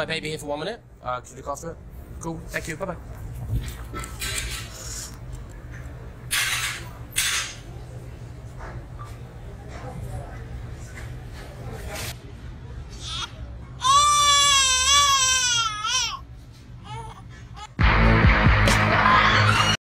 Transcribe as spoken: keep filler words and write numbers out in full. my baby here for one minute. Uh, could you look after it? Cool. Thank you. Bye-bye.